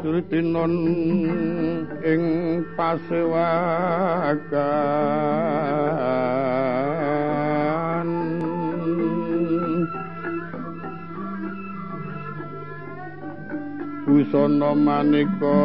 Durdinon ing Pasewakan busana maneka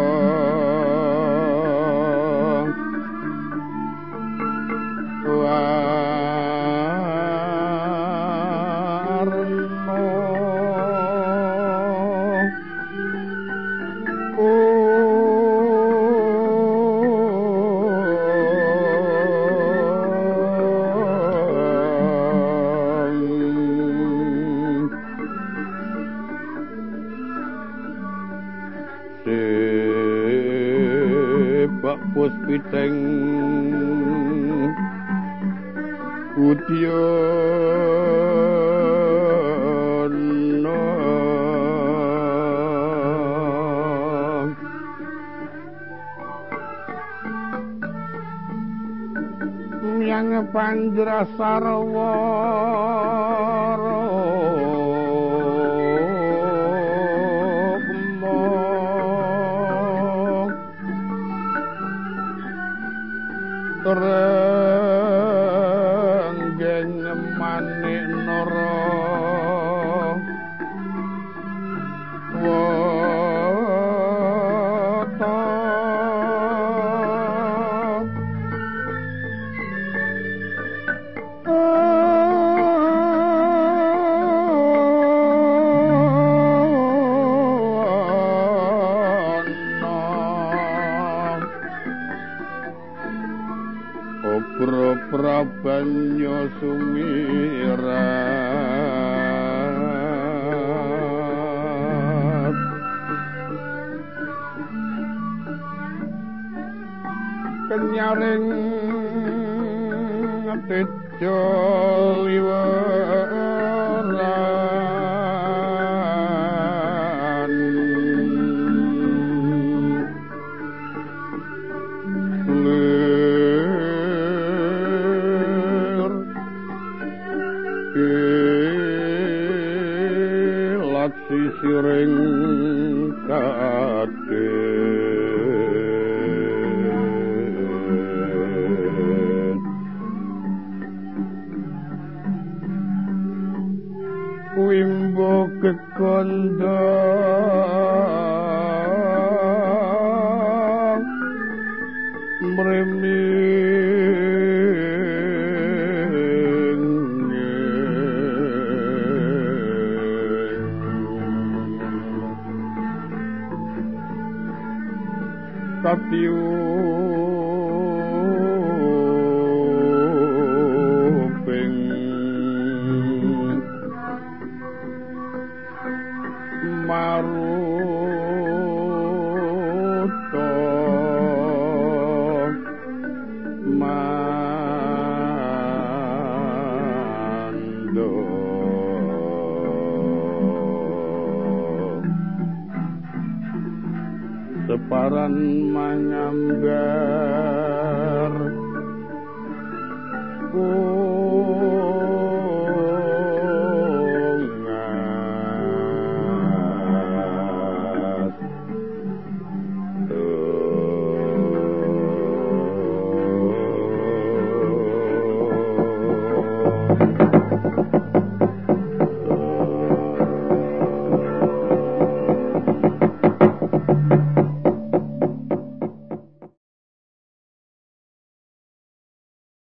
Puspiteng Udyono yang pandrasarwa Renggeng manik noro woto Prabanyo sumirat kenyaring tejo liweran sisiring kadet wimbo kekondang piuping maruto mando separan manganggar kungas